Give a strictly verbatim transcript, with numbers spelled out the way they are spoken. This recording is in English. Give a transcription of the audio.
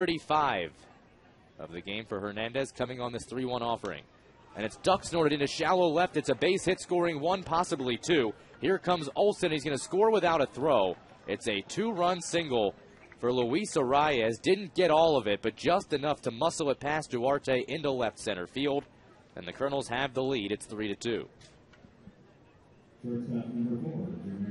thirty-five of the game for Hernandez, coming on this three one offering. And it's duck snorted into shallow left. It's a base hit, scoring one, possibly two. Here comes Olsen. He's going to score without a throw. It's a two-run single for Luis Arraez. Didn't get all of it, but just enough to muscle it past Duarte into left center field. And the Colonels have the lead. It's three to two.